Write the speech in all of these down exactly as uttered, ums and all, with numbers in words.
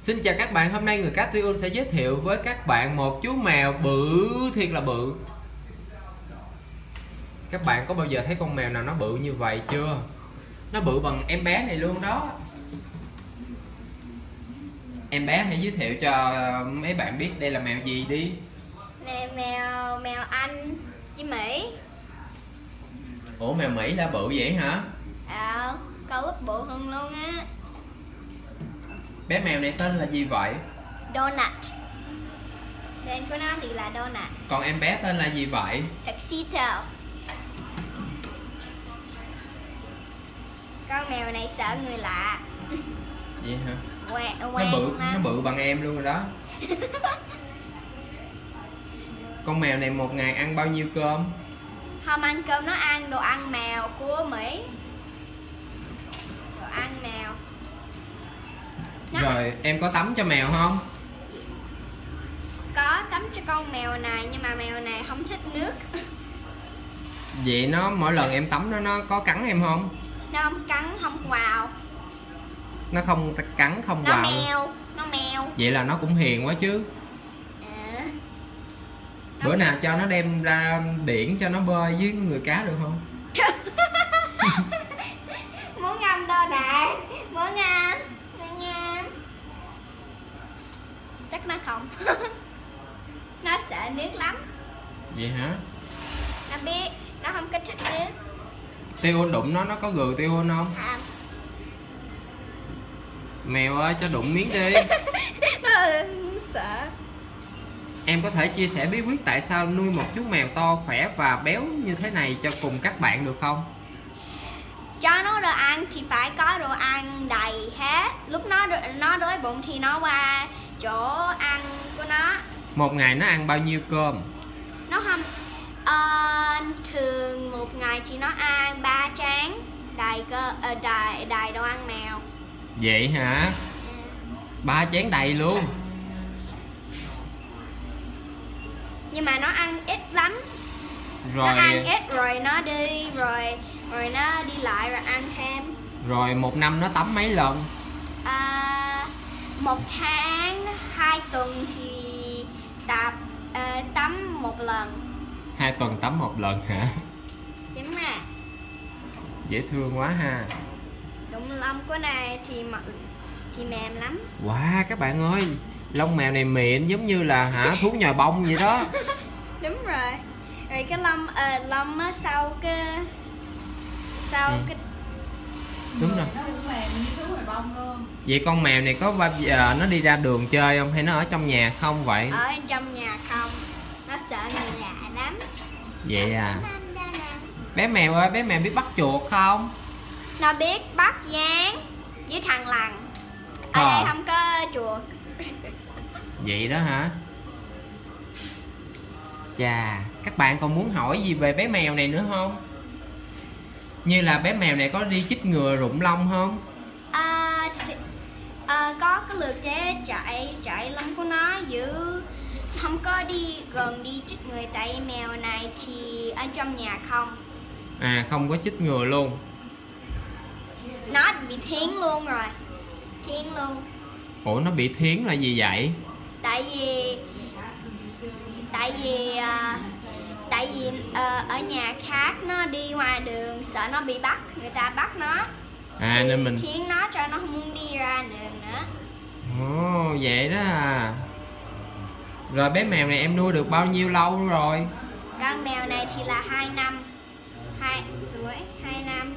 Xin chào các bạn, hôm nay người cá Tuyul sẽ giới thiệu với các bạn một chú mèo bự thiệt là bự. Các bạn có bao giờ thấy con mèo nào nó bự như vậy chưa? Nó bự bằng em bé này luôn đó. Em bé hãy giới thiệu cho mấy bạn biết đây là mèo gì đi. Mèo mèo, mèo Anh với Mỹ. Ủa mèo Mỹ đã bự vậy hả? Ờ, con út bự hơn luôn á. Bé mèo này tên là gì vậy? Donut. Tên của nó thì là Donut. Còn em bé tên là gì vậy? Tuxedo. Con mèo này sợ người lạ. Vậy hả? Quen, quen nó bự lắm. Nó bự bằng em luôn rồi đó. Con mèo này một ngày ăn bao nhiêu cơm? Không ăn cơm, nó ăn đồ ăn mèo của Mỹ. Đồ ăn mèo. Nó... Rồi em có tắm cho mèo không? Có tắm cho con mèo này, nhưng mà mèo này không thích nước. Vậy nó mỗi lần em tắm nó nó có cắn em không? Nó không cắn, không quào. Nó không cắn, không quào. Nó mèo, nó mèo. Vậy là nó cũng hiền quá chứ. À, bữa nào cho nó đem ra biển cho nó bơi với người cá được không? Muốn ngâm đâu nè, muốn ngâm. Chắc nó không. Nó sợ nước lắm. Vậy hả? Nó biết, nó không có thích nước. Tuyul đụng nó, nó có gừ Tuyul không? À. Mèo ơi, cho đụng miếng đi. Nó sợ. Em có thể chia sẻ bí quyết tại sao nuôi một chú mèo to, khỏe và béo như thế này cho cùng các bạn được không? Cho nó đồ ăn thì phải có đồ ăn đầy hết. Lúc nó nó đói bụng thì nó qua chỗ ăn của nó. Một ngày nó ăn bao nhiêu cơm? Nó không ờ, thường một ngày thì nó ăn ba tráng đầy cơ ờ, đầy đầy đồ ăn mèo. Vậy hả? Ba chén đầy luôn. Nhưng mà nó ăn ít lắm. Rồi nó ăn ít rồi nó đi rồi rồi nó đi lại rồi ăn thêm. Rồi một năm nó tắm mấy lần? À, một tháng hai tuần thì tập uh, tắm một lần. Hai tuần tắm một lần hả? Đúng à. Dễ thương quá ha. Đúng, lông của này thì thì mềm lắm. Wow các bạn ơi, lông mèo này mịn giống như là hả thú nhồi bông vậy đó. Đúng rồi. Rồi cái lông uh, lông á sau cái sau ừ. cái đúng rồi. Nó cũng mềm như thú nhồi bông luôn. Vậy con mèo này có bao giờ nó đi ra đường chơi không hay nó ở trong nhà không vậy? Ở trong nhà không. Nó sợ người lạ lắm. Vậy à. Bé mèo ơi, bé mèo biết bắt chuột không? Nó biết bắt gián với thằn lằn. Ở à. Đây không có chuột. Vậy đó hả? Chà, các bạn còn muốn hỏi gì về bé mèo này nữa không? Như là bé mèo này có đi chích ngừa rụng lông không? À, thì, à, có cái lượt thế chạy chạy lông của nó giữ, không có đi gần đi chích người tại mèo này thì ở trong nhà không. À không có chích ngừa luôn. Nó bị thiến luôn rồi. Thiến luôn. Ủa nó bị thiến là gì vậy? Tại vì tại vì à, tại vì à, ở nhà khác nó đi ngoài đường sợ nó bị bắt, người ta bắt nó. À thì nên mình thiến nó cho nó không muốn đi ra đường nữa. Ồ vậy đó à. Rồi bé mèo này em nuôi được bao nhiêu lâu rồi? Con mèo này thì là hai năm. Hai tuổi, hai năm.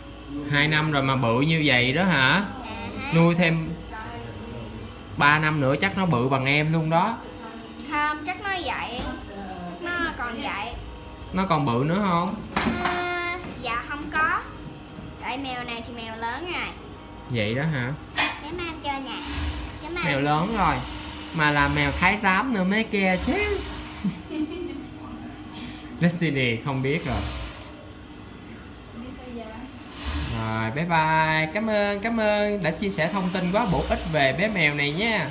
Hai năm rồi mà bự như vậy đó hả? À, nuôi thêm ba năm nữa chắc nó bự bằng em luôn đó. Không, chắc nó vậy. Nó còn vậy. Nó còn bự nữa không? À, dạ không có. Tại mèo này thì mèo lớn rồi. Vậy đó hả? Để mang cho nhà. Mèo lớn rồi. Mà là mèo Thái Giám nữa mấy kia chứ. Lexini không biết rồi. Rồi bye bye. Cảm ơn, cảm ơn đã chia sẻ thông tin quá bổ ích về bé mèo này nha.